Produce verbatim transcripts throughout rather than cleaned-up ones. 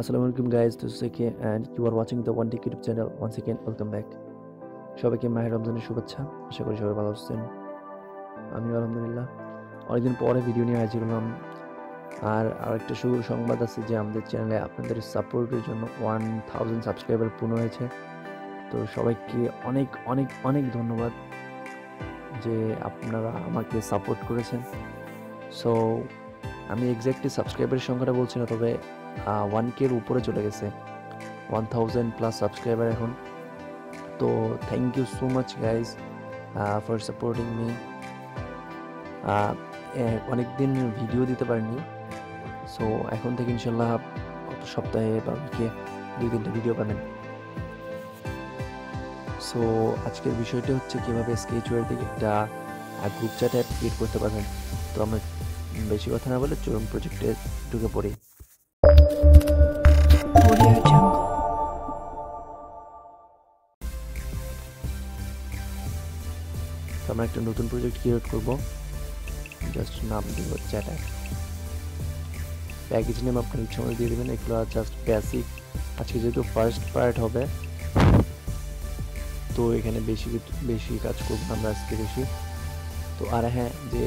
Assalamualaikum guys, this is A K and you are watching the One Day YouTube channel once again. Welcome back. সবাইকে মাহে রমজানের শুভেচ্ছা। আশা করি সবাই ভালো আছেন। আমি আলহামদুলিল্লাহ। অনেকদিন পরে ভিডিও নিয়ে হাজির হলাম। আর আরেকটা শুভ সংবাদ আছে যে আমাদের চ্যানেলে আপনাদের সাপোর্টের জন্য one thousand সাবস্ক্রাইবার পূর্ণ হয়েছে। তো সবাইকে অনেক অনেক অনেক ধন্যবাদ যে আপনারা আমাকে সাপোর্ট করেছেন। সো আমি এক্স্যাক্টলি সাবস্ক্রাইবারের সংখ্যাটা বলছি না, তবে one K এর উপরে চলে গেছে, one thousand প্লাস সাবস্ক্রাইবার এখন। তো thank you so much guys for supporting me. অনেকদিন ভিডিও দিতে পারিনি, সো এখন থেকে ইনশাল্লাহ গত সপ্তাহে বা উইকে দুই তিনটা ভিডিও পাবেন। সো আজকের বিষয়টা হচ্ছে কীভাবে স্কেচওয়ার থেকে একটা গ্রুপ চ্যাট অ্যাপ ক্রিয়েট করতে পারবেন। তো আমরা বেশি কথা না বলে চরম প্রজেক্টে ঢুকে পড়ি। তো আমরা একটা নতুন প্রজেক্ট ক্রিয়েট করব, জাস্ট নাম দিব চ্যাট অ্যাপ। প্যাকেজ নেম আপনার ইচ্ছা মতো দিয়ে দেবেন, এগুলো জাস্ট বেসিক। আজকে যেহেতু ফার্স্ট পার্ট হবে তো এখানে বেশি বেশি কাজ করব আমরা আজকে বেশি। তো আর হ্যাঁ, যে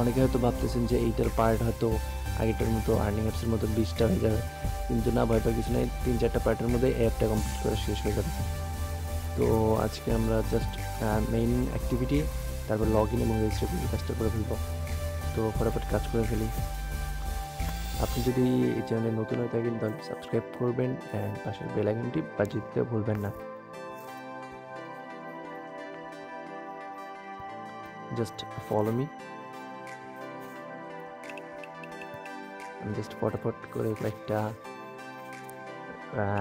অনেকে হয়তো ভাবতেছেন যে এইটার পার্ট হয়তো আগেটার মতো আর্নিং অ্যাপসের মতো বিশটা হয়ে যাবে, কিন্তু না, ভয় পাওয়ার কিছু নেই। তিন চারটা পার্টের মধ্যে অ্যাপটা কমপ্লিট করা শেষ হয়ে যাবে। তো আজকে আমরা জাস্ট মেইন অ্যাক্টিভিটি, তারপর লগ ইন এবং রেজিস্ট্রেশন কাজটা করে ফেলব। তো ফটাফট কাজ করে ফেলি। আপনি যদি এই চ্যানেলে নতুন হয়ে থাকেন তাহলে সাবস্ক্রাইব করবেন অ্যান্ড পাশের বেল আইকনটি বাজিয়ে দিতে ভুলবেন না। Just follow me. আমি জাস্ট ফটাফট করে একটা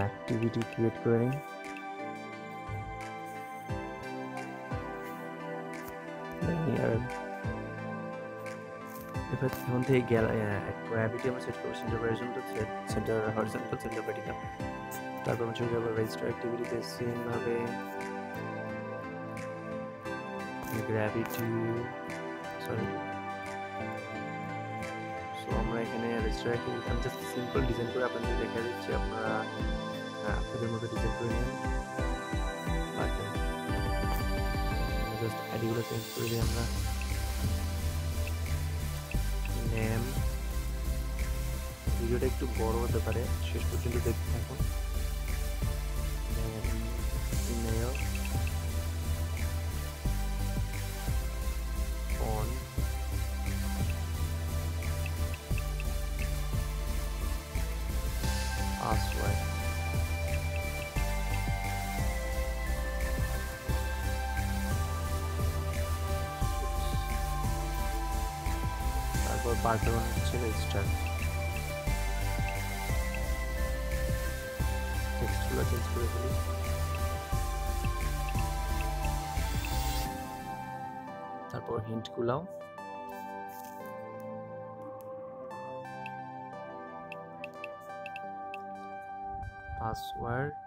অ্যাক্টিভিটি ক্রিয়েট করে নিই। এখন থেকে গ্র্যাভিটি আমরা সেট করব, centre horizontal, centre horizontal, centre vertical. তারপর আমরা চলে যাব রেজিস্টার অ্যাক্টিভিটিতে। সেমভাবে গ্র্যাভিটি সরি সো আমরা এখানে রেজিস্টার অ্যাক্টিভিটি আমি জাস্ট সিম্পল ডিজাইন করে আপনাদের দেখা দিচ্ছি, আপনারা আপনাদের মতো ডিজাইন করে নিন। জাস্ট আইডিগুলো চেঞ্জ করে দিই আমরা। নেম ভিডিওটা একটু বড় হতে পারে, শেষ পর্যন্ত দেখতে থাকুন। পার্টন হচ্ছে রেজিস্টার, টেক্সটগুলো চেঞ্জ করে ফেলি। তারপর হিন্টগুলাও পাসওয়ার্ড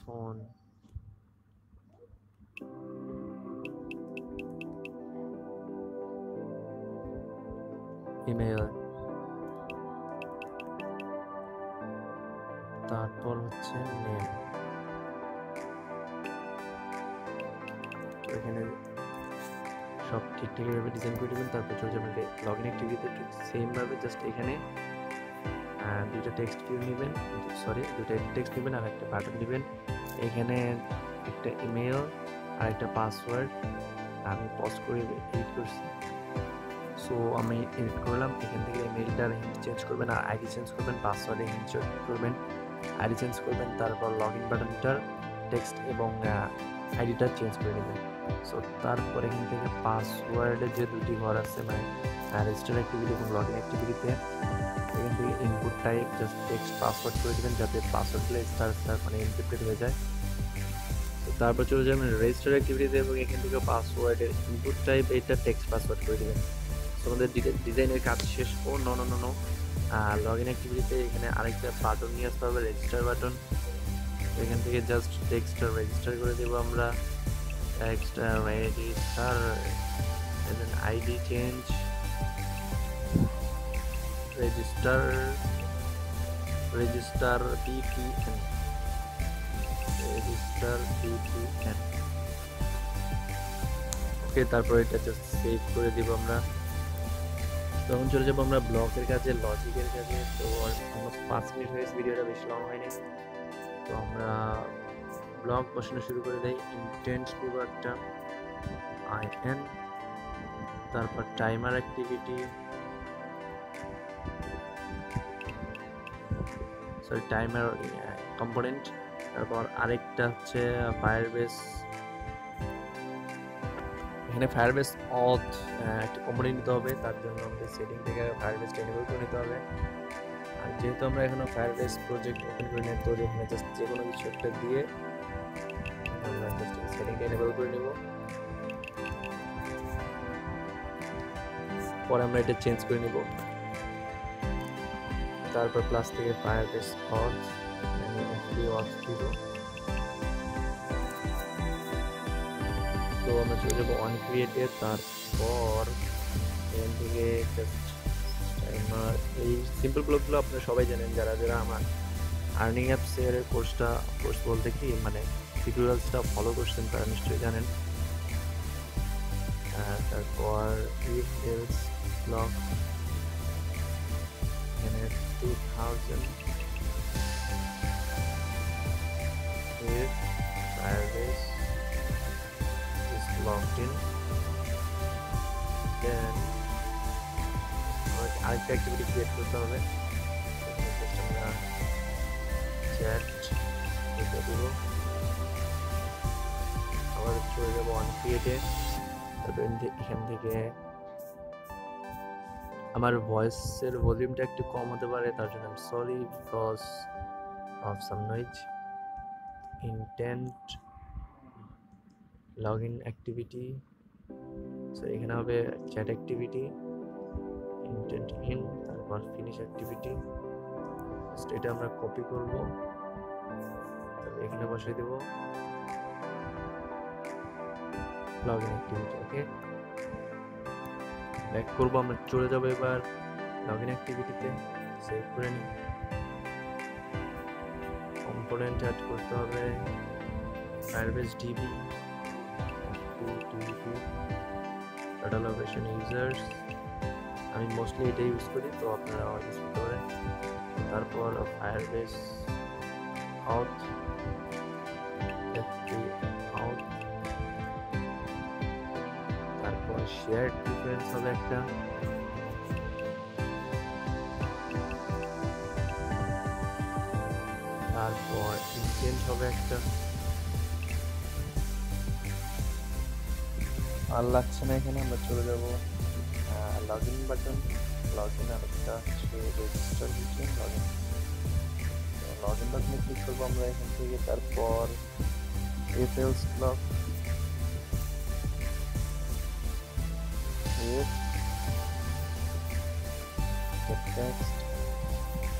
ফোন ইমেল, তারপর হচ্ছে নেম। এখানে সব ঠিকঠাকভাবে ডিজাইন করে দেবেন। তারপর চলে যাবেন লগ ইন অ্যাক্টিভিটিতে, ঠিক সেমভাবে জাস্ট এখানে দুটো টেক্সট ভিউ নেবেন, সরি দুটো টেক্সট নেবেন আর একটা বাটন নেবেন। এখানে একটা ইমেল আর একটা পাসওয়ার্ড। আমি পজ করে এডিট করছি, সো আমি এডিট করলাম। এখান থেকে মেলটার হিন্ট চেঞ্জ করবেন আর আইডি চেঞ্জ করবেন, পাসওয়ার্ডে হিন্ট চেঞ্জ করবেন, আইডি চেঞ্জ করবেন। তারপর লগ ইন বাটনটার টেক্সট এবং আইডিটা চেঞ্জ করে নেবেন। সো তারপর এখান থেকে পাসওয়ার্ডে যে দুটি ঘর আছে মানে রেজিস্টার অ্যাক্টিভিটি এবং লগ ইন অ্যাক্টিভিটিতে, এখান থেকে input type just text password করে দেবেন যাতে পাসওয়ার্ডগুলো স্টার স্টার মানে এনক্রিপ্টেড হয়ে যায়। তারপর চলে যাবেন রেজিস্টার অ্যাক্টিভিটিতে এবং এখান থেকে পাসওয়ার্ডের ইনপুট টাইপ এইটা টেক্সট পাসওয়ার্ড করে দেবেন। আমাদের ডিজাইনের কাজ শেষ। Oh no no no log in অ্যাক্টিভিটিতে এখানে আরেকটা বাটন নিয়ে আসতে হবে, রেজিস্টার বাটন। এখান থেকে জাস্ট টেক্সট রেজিস্টার করে দেবো আমরা, text register ID change, register register V P N, register V P N. Okay, তারপরে এটা just save করে দিব আমরা। তখন চলে যাব আমরা ব্লকের কাছে, লজিকের কাছে। তো অলমোস্ট পাঁচ মিনিট হয়েছে, ভিডিওটা বেশি লং হয়নি। তো আমরা ব্লক বসানো শুরু করে দেই। ইনটেন্ট দিব একটা আইএন, তারপর timer activity, sorry timer component, তারপর আরেকটা হচ্ছে ফায়ারবেস। এখানে ফায়ারবেস অথ একটা কম্পোনেন্ট নিতে হবে, তার জন্য আমাদের সেটিং থেকে ফায়ারবেসটা এনেবল করে নিতে হবে। আর যেহেতু আমরা এখনো ফায়ারবেস প্রজেক্ট ওপেন করে নেব, তো এখানে জাস্ট যে কোনো কিছু একটা দিয়ে আমরা জাস্ট সেটিংটা এনেবল করে নেব। পরে আমরা এটা চেঞ্জ করে নেব। তারপর প্লাস থেকে ফায়ারবেস অথ অথ দিব। তো আমরা চলে যাবো অন ক্রিয়েটে, তারপর এখান থেকে আমার এই সিম্পল ব্লকগুলো আপনারা সবাই জানেন, যারা যারা আমার আর্নিং অ্যাপসের কোর্সটা কোর্স বলতে কি মানে টিউটোরিয়ালসটা ফলো করছেন তারা নিশ্চয়ই জানেন। তারপর ইফ এলস ব্লক এখানে two thousand Firebase is logged in, then আরেকটা অ্যাক্টিভিটি ক্রিয়েট করতে হবে। চ্যাট এটা দিব, আবার চলে যাবো অন ক্রিয়েটে। তারপর এখান থেকে আমার ভয়েসের ভলিউমটা একটু কম হতে পারে, তার জন্য আমি sorry because of some noise. Intent log in activity, so এখানে হবে চ্যাট অ্যাক্টিভিটি, ইনটেন্ট ইন, তারপর ফিনিশ অ্যাক্টিভিটি। এটা আমরা কপি করব, তারপর এখানে বসিয়ে দেব log in activity. Okay, back করবো আমরা, চলে যাবো এবার লগ ইন অ্যাক্টিভিটিতে, সেভ করে নিই। কম্পোনেন্ট অ্যাড করতে হবে ফায়ারবেস ডিবি ডাটালোকেশন ইউজার্স, আমি মোস্টলি এটা ইউজ করি, তো আপনারা ইউজ করতে পারেন। তারপর ফায়ারবেস আউট আউট, তারপর শেয়ার ডিফারেন্স হবে একটা, তারপর ইনটেন্ট হবে একটা। আর লাগছে না, এখানে আমরা চলে যাবো log in button, log in আরেকটা রেজিস্টার লিখুন লগ ইন, লগ ইন বাটনে ক্লিক করবো আমরা এখান থেকে। তারপর if else block, get text,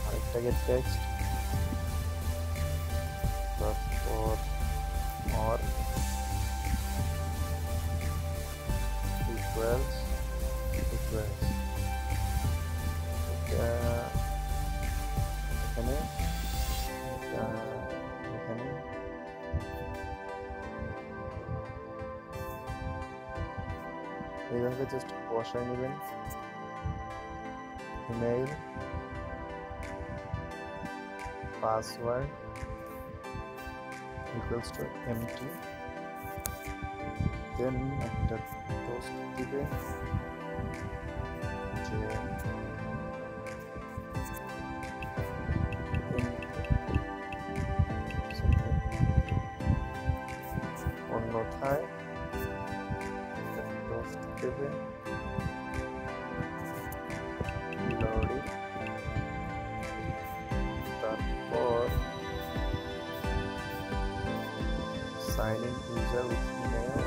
আরেকটা গেট টেক্সট, তারপর অর equals equals এটা এখানে এটা এখানে এইভাবে জাস্ট বসাই নেবেন। Email, password equals to empty, then একটা পোস্ট দিবে যে অন্যথায় পোস্ট দেবে লরি। তারপর sign in user with email,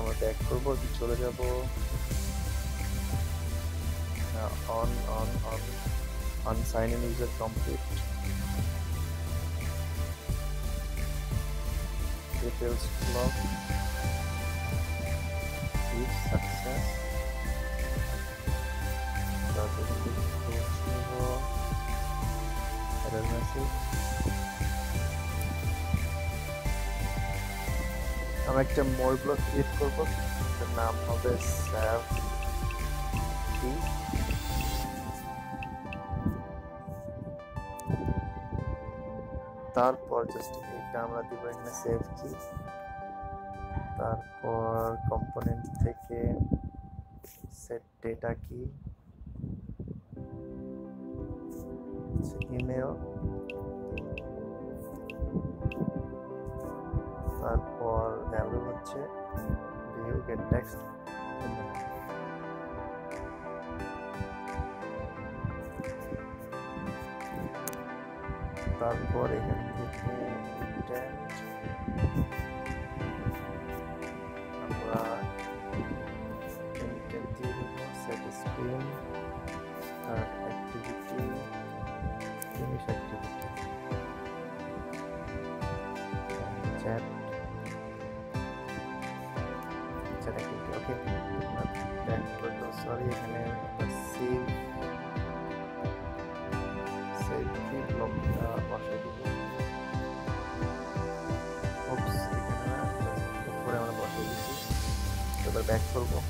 আমরা ব্যাক করবো, চলে যাবো on on on on sign in user complete. details block. Huge success. Error message. I'm একটা more block create করব, the name হবে save key. তারপর just এটা আমরা দিব এখানে save key, তারপর component থেকে set data key, email, তারপর value হচ্ছে view get text. তারপর এখান থেকে ইনটেন্ট আমরা ইনটেন্ট দিয়ে সেট স্ক্রিন আর activity finish activity chat chat activity okay back করতে সরি এখানে C block uh, partial oops pore amra partial dichi ebar back korbo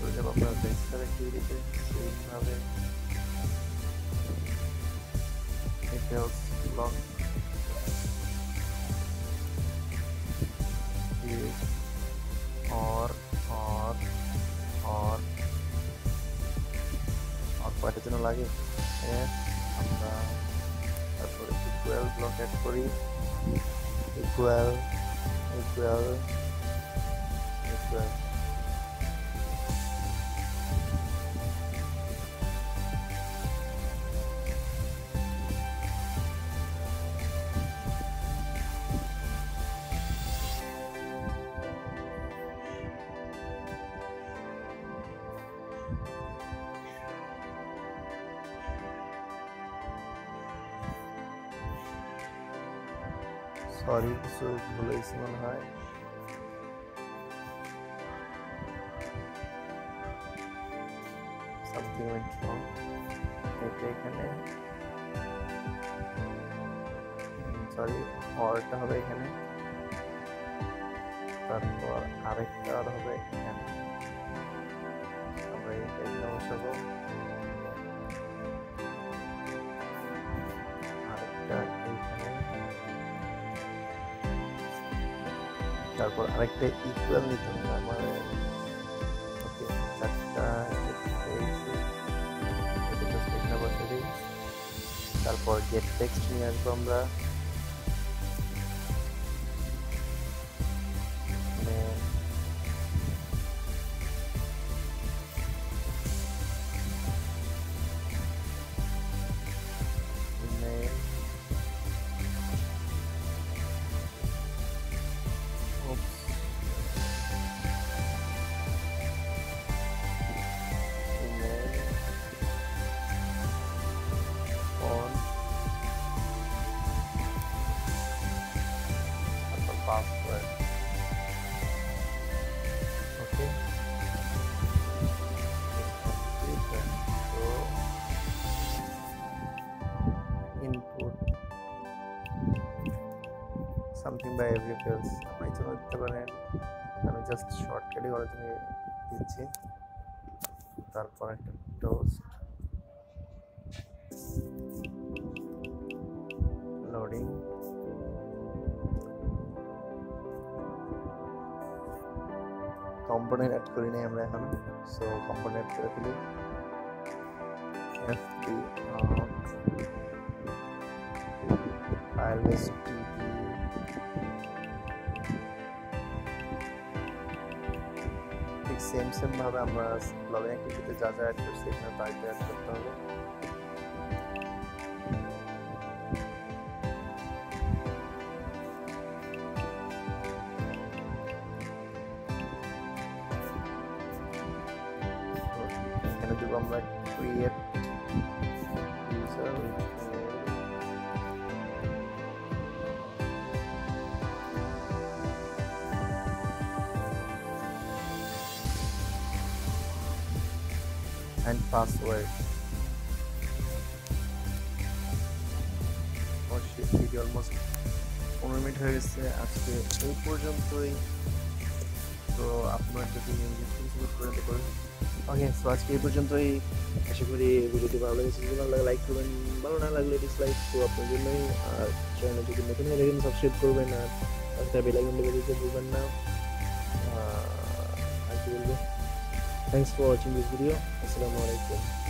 to jab apnar desktop activity te bhabe details block is or or or or pate jeno lage yes আমরা তারপর equal block add করি equal equal equal sorry so bhule is man hoy something went wrong eta ekhane sorry or ta hobe ekhane tarpor arekta ar hobe ekhane amra eta nao shobo arekta তারপর আরেকটা equal নিতে হবে মানে ওকে চারটা এটা just একটা বসে দিই তারপর গেট টেক্সট নিয়ে আসবো আমরা password okay so input something by every fields apni choice korte paren ami just shortcut e korar jonno dicchi tarpor ekta toast loading component add করি নাই আমরা এখন সো component করে দিই fb files tb ঠিক সেম সেম ভাবে আমরা log in অ্যাক্টিভিটিতে যা যা অ্যাড করছি এখানে তাই অ্যাড করতে হবে আমরা create user with and password. Oh shit, video almost one minute হয়ে গেছে আজকে এই পর্যন্তই। তো আপনারা যদি ইংলিশ করতে পারেন ওকে, সো আজকে এই পর্যন্তই। আশা করি ভিডিওটি ভালো লেগেছে, যদি ভালো লাগে লাইক করবেন, ভালো না লাগলে ডিসলাইক তো আপনার জন্যই। আর চ্যানেল যদি নতুন হয়ে থাকেন সাবস্ক্রাইব করবেন আর একটা বেল আইকন টিপে দিতে ভুলবেন না। Thanks for watching this video. Assalamualaikum.